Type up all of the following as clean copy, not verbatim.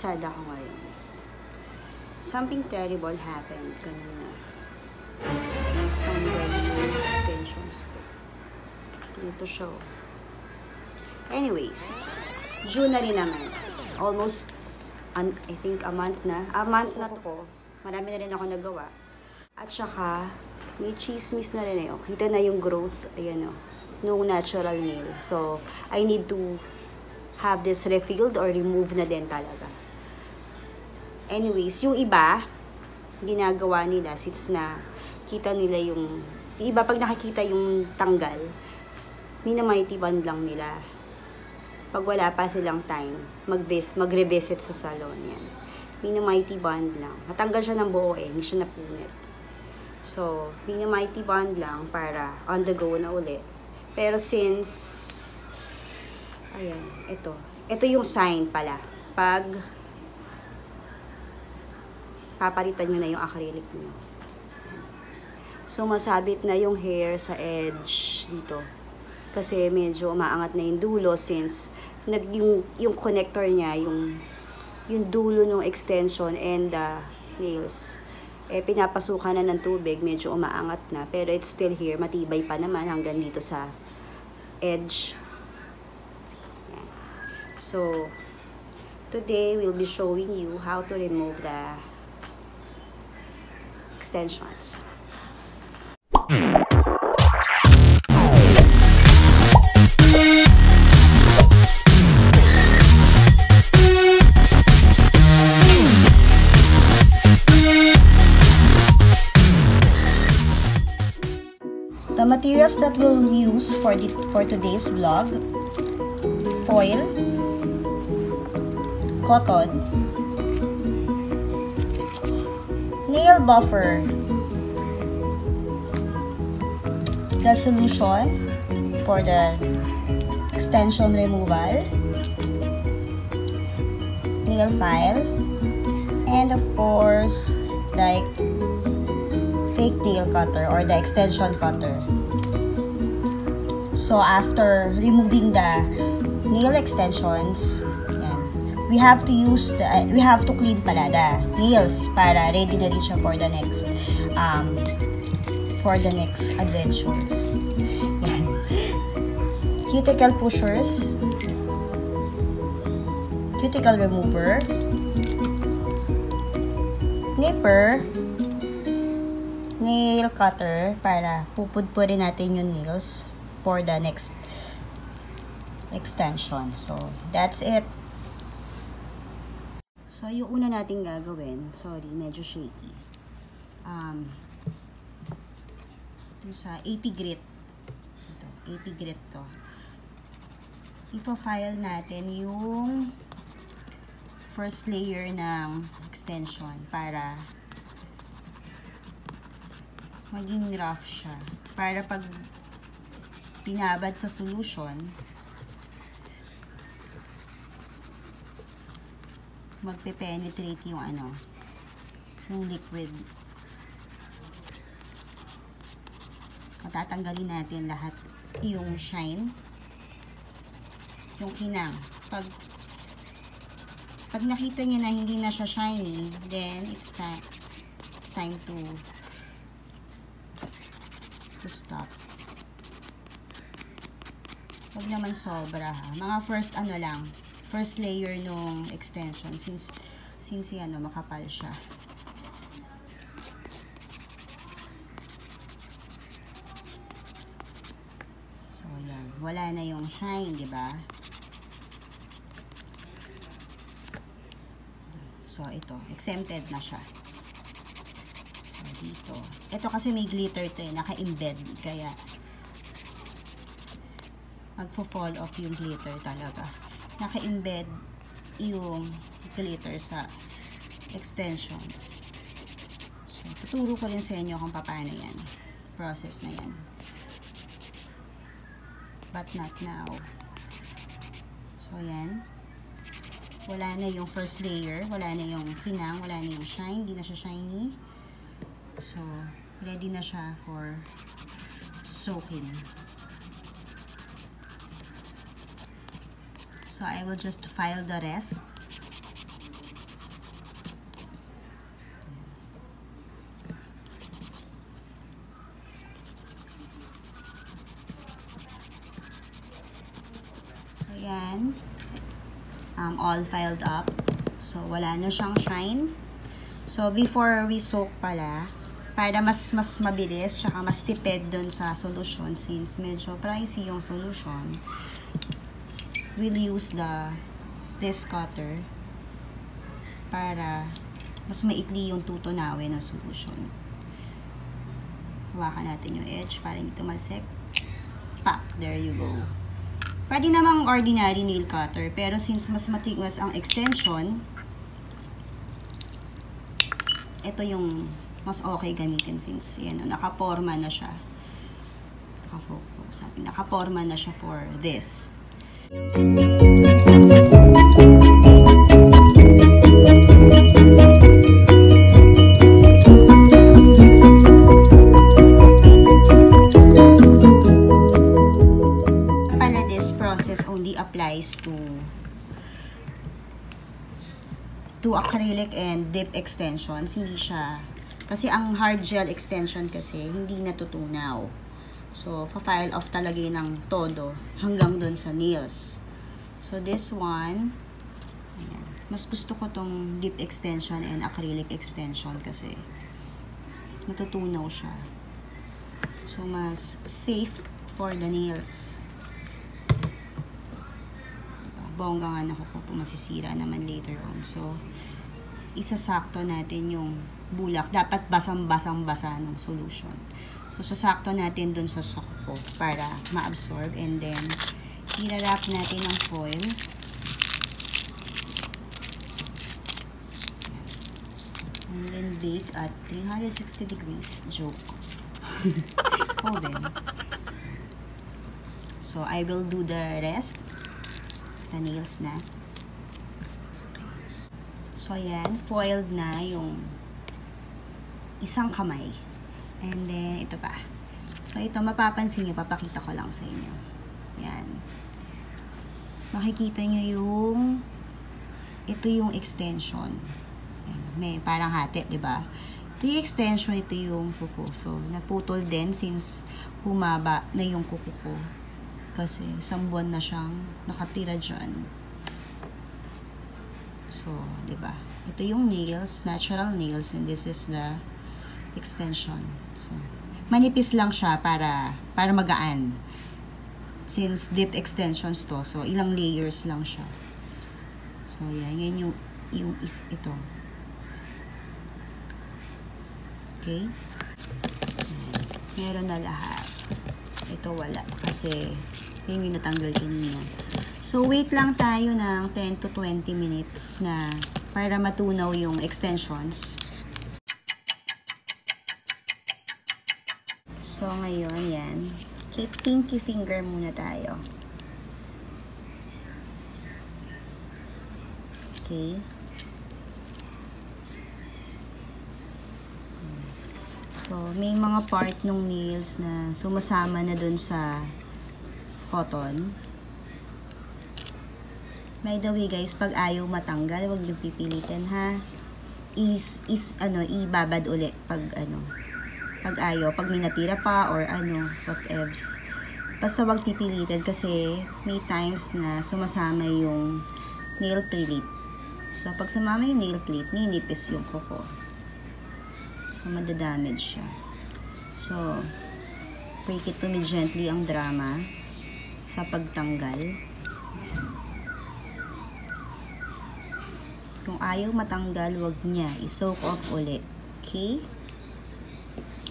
sad ako ngayon. Something terrible happened kanina. Ang extensions ko. Ito show. Anyways, June na rin naman. Almost, I think, a month na. A month na to. Marami na rin ako nagawa. At saka, may chismis na rin eh. Kita na yung growth, ayan o, nung natural nail. So, I need to have this refilled or removed na din talaga. Anyways, yung iba, ginagawa nila since na kita nila yung iba pag nakikita yung tanggal, minamaitiban lang nila. Pag wala pa silang time, mag-revisit sa salon yan. Minamaitiban lang. Natanggal siya ng buo eh, hindi siya napunit. So, minamaitiban lang para on the go na ulit. Pero since ayan, ito. Ito yung sign pala. Pag papalitan nyo na yung acrylic nyo. So, masabit na yung hair sa edge dito. Kasi medyo umaangat na yung dulo since yung connector niya, yung dulo ng extension and the nails. Eh, pinapasukan na ng tubig. Medyo umaangat na. Pero it's still here. Matibay pa naman hanggang dito sa edge. So, today we'll be showing you how to remove the extensions. The materials that we'll use for today's vlog: foil, cotton, nail buffer, the solution for the extension removal, nail file, and of course the fake nail cutter or the extension cutter. So after removing the nail extensions, we have to clean pala the nails para ready na rin siya for the next adventure. Yan. Cuticle pushers, cuticle remover, nipper, nail cutter para pupudpurin natin yung nails for the next extension. So that's it. So, yung una natin gagawin, sorry, medyo shaky. Ito sa 80 grit. Ito, 80 grit to. Ipo-file natin yung first layer ng extension para maging rough siya. Para pag pinabad sa solution, magpe-penetrate yung ano, yung liquid. So, tatanggalin natin lahat yung shine, yung kinang. Pag nakita niya na hindi na siya shiny, then it's time to stop. Huwag naman sobra ha. Mga first ano lang, first layer nung extension since yan, makapal siya. So, yan. Wala na yung shine, di ba? So, ito. Exempted na siya. So, dito. Ito kasi may glitter to eh. Naka-embed. Kaya, magpo-fall off yung glitter talaga. Naka-embed yung glitter sa extensions. So, tuturo ko rin sa inyo kung paano yan. Process na yan. But not now. So, yan. Wala na yung first layer. Wala na yung kinang. Wala na yung shine. Hindi na siya shiny. So, ready na siya for soaking. So, I will just file the rest. Ayan. All filed up. So, wala na siyang shine. So, before we soak pala, para mas mabilis, saka mas tipid dun sa solution, since medyo pricey yung solution, we'll use this cutter para mas maikli yung tutunawin ng solution. Hawakan natin yung edge para hindi tumalsik. Pak! There you go. Pwede namang ordinary nail cutter, pero since mas matigas ang extension, ito yung mas okay gamitin since yan, nakaporma na siya. Nakafocus. Nakaporma na siya for this. Applies to acrylic and dip extensions, hindi siya kasi ang hard gel extension kasi hindi natutunaw, so fa-file off talaga ng todo hanggang doon sa nails. So this one, ayan, mas gusto ko tong dip extension and acrylic extension kasi natutunaw siya, so mas safe for the nails. Bongga nga naku po, masisira naman later on. So, isasakto natin yung bulak. Dapat basang-basang-basa ng solution. So, sasakto natin dun sa suko para ma-absorb. And then, irarap natin ng foil. And then, bake at 360 degrees. Joke. Oven. So, I will do the rest. The nails na. So, ayan. Foiled na yung isang kamay. And then, ito pa. So, ito, mapapansin nyo. Papakita ko lang sa inyo. Ayan. Makikita nyo yung ito yung extension. Ayan. May parang hati, diba? Ito yung extension. Ito yung kuko. So, naputol din since humaba na yung kuko ko. Kasi isang buwan na siyang nakatira dyan. So, diba? Ito yung nails, natural nails, and this is the extension. So, manipis lang siya para magaan. Since deep extensions to, so ilang layers lang siya. So, yan. Yan yung is ito. Okay? Meron na lahat. Ito wala kasi yun yung natanggal din niya. So, wait lang tayo ng 10 to 20 minutes na para matunaw yung extensions. So, ngayon, yan. Okay, pinky finger muna tayo. Okay. So, may mga part ng nails na sumasama na dun sa cotton. By the way guys, pag ayaw matanggal, huwag niyong pipilitin ha. Ibabad ulit pag ayaw, pag may natira pa or whatevs. Basta huwag pipilitin kasi may times na sumasama yung nail plate. So, pag sumama yung nail plate, ninipis yung kuko. So, madadamage siya. So, break it to me gently ang drama sa pagtanggal. Kung ayaw matanggal, wag niya. I-soak off ulit. Okay?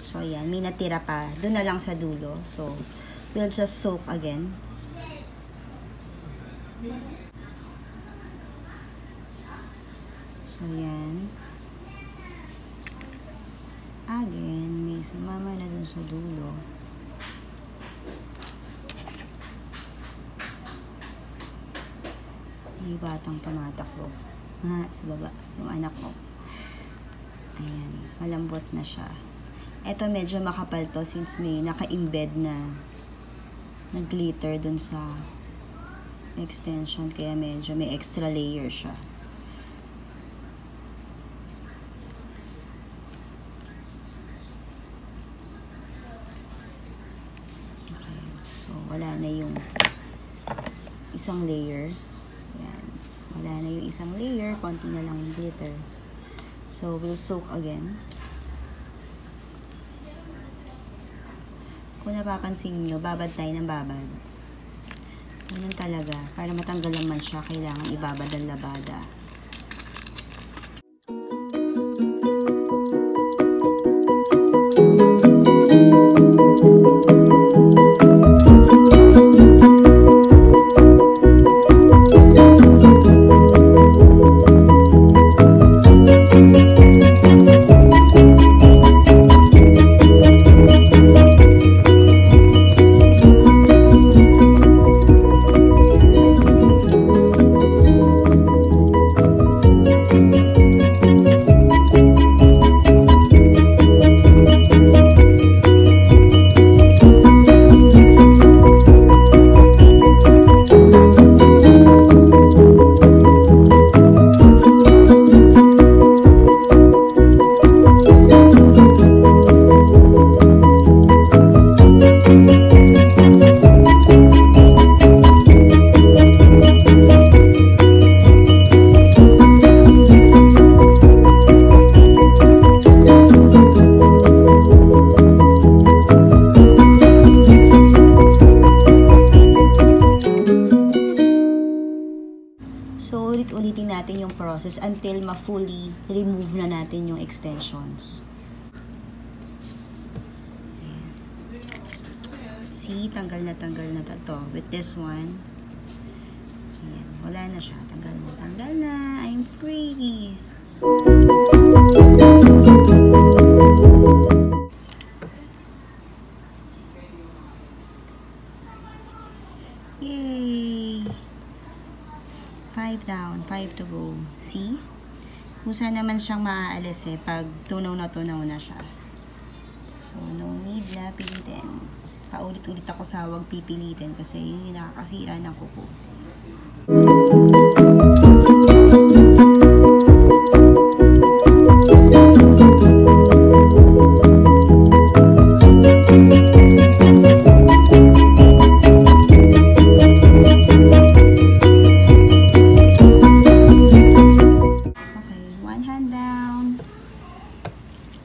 So, ayan. May natira pa. Doon na lang sa dulo. So, we'll just soak again. So, ayan. Again, may sumama na doon sa dulo. May batang tumatakbo sa baba yung anak ko. Ayan, malambot na siya. Eto medyo makapal to since may naka-embed na glitter dun sa extension, kaya medyo may extra layer siya. isang layer. Ayan. Wala na yung isang layer. Konti na lang yung glitter. So, we'll soak again. Kung napapansin nyo, babad tayo ng babad. Ganun talaga. Para matanggal naman siya, kailangan ibabad ang labada. Ulitin natin yung process until ma-fully remove na natin yung extensions. See, tanggal na to. With this one, ayan, wala na siya. Tanggal na. I'm free! Yay! 5 down, 5 to go. See? Kusa naman siyang maaalis eh pag tunaw na siya. So, no need na pilitin. Paulit-ulit ako sa huwag pipilitin kasi yun yung nakakasira ng kuko.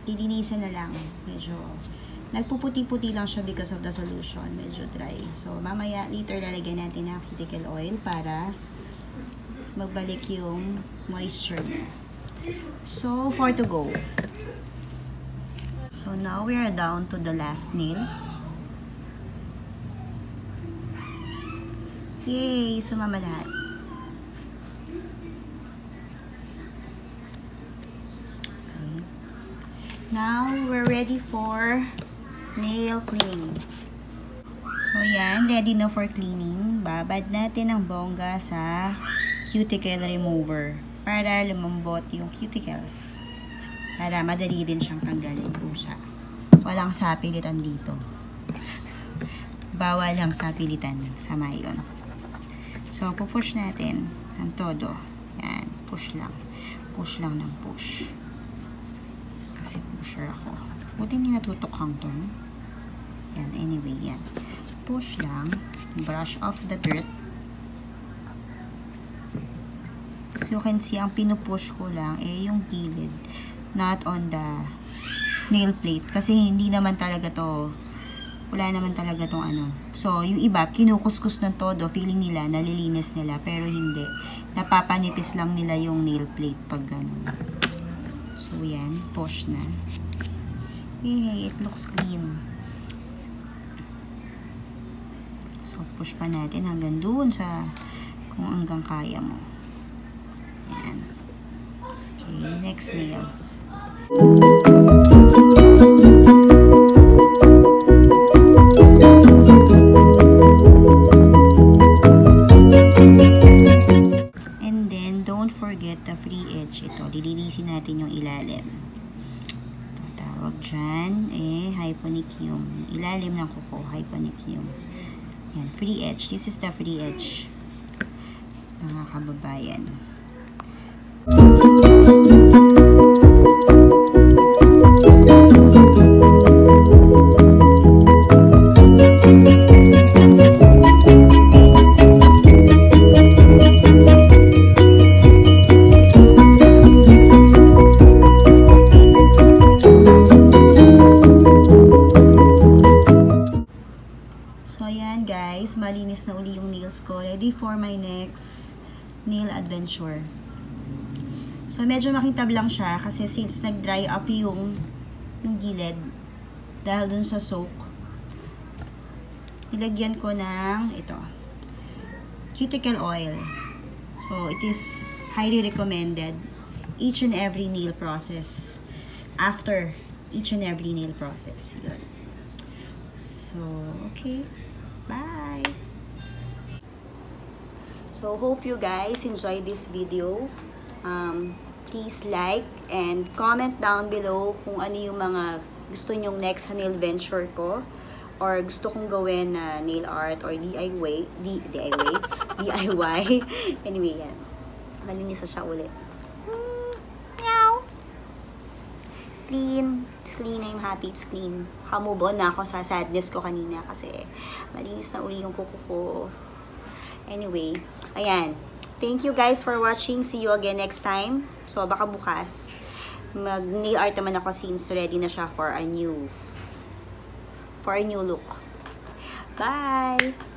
Didinisan na lang. Medyo nagpuputi-puti lang siya because of the solution. Medyo dry. So, mamaya, later lalagyan natin ng cuticle oil para magbalik yung moisture niya. So, 4 to go. So, now we are down to the last nail. Yay! Sumama lahat. Now, we're ready for nail cleaning. So, yan. Ready na for cleaning. Babad natin ang bongga sa cuticle remover para lumambot yung cuticles. Para madali din siyang tanggalin kusa. Walang sapilitan dito. Bawal ang sapilitan. Sama yun. So, pupush natin ang todo. Yan. Push lang. Push lang ng push. Kasi pusher ako. Buti hindi natutukhang to. Yan, anyway, yan. Push lang. Brush off the dirt. So, you can see, ang pinupush ko lang, eh, yung gilid. Not on the nail plate. Kasi hindi naman talaga to, wala naman talaga tong ano. So, yung iba, kinukuskus ng todo. Feeling nila, nalilinis nila. Pero hindi. Napapanipis lang nila yung nail plate pag gano'n. So, yan. Push na. Yay! It looks clean. So, push pa natin hanggang doon sa kung hanggang kaya mo. Yan. Okay. Next nail. And then, don't forget the free edge. Ito, dilinisin natin yung ilalim. Ito, tawag dyan, eh, hyponicium. Ilalim ng kuko, hyponicium. Yan, free edge. This is the free edge. Mga kababayan. nail adventure. So, medyo makintab lang siya kasi since nag-dry up yung gilid dahil dun sa soak, nilagyan ko ng ito, cuticle oil. So, it is highly recommended each and every nail process. After each and every nail process. Yun. So, okay. Bye! So, hope you guys enjoyed this video. Please like and comment down below kung ano yung mga gusto nyong next nail venture ko or gusto kong gawin na nail art or DIY. Anyway, yan. Malinis na siya ulit. Meow! Clean. It's clean. I'm happy it's clean. Move on na ako sa sadness ko kanina kasi malinis na uli yung kuko ko. Anyway, ayan. Thank you guys for watching. See you again next time. So, baka bukas, mag-nail art naman ako since ready na siya for a new look. Bye!